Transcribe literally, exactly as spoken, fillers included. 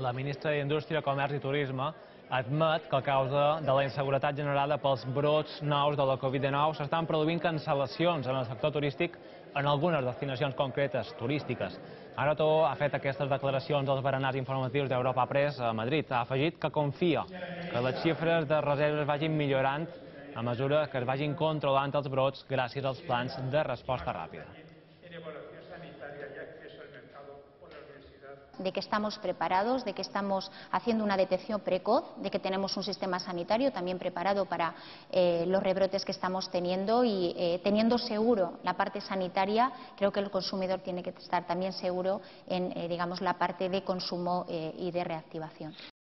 La ministra d'Indústria, Comerç i Turisme admet que a causa de la inseguretat generada pels brots nous de la Covid dinou s'estan produint cancel·lacions en el sector turístic en algunes destinacions concretes turístiques. Maroto ha fet aquestes declaracions als berenars informatius d'Europa Press a Madrid. Ha afegit que confia que les xifres de reserves vagin millorant a mesura que es vagin controlant els brots gràcies als plans de resposta ràpida. De que estamos preparados, de que estamos haciendo una detección precoz, de que tenemos un sistema sanitario también preparado para eh, los rebrotes que estamos teniendo y eh, teniendo seguro la parte sanitaria, creo que el consumidor tiene que estar también seguro en eh, digamos, la parte de consumo eh, y de reactivación.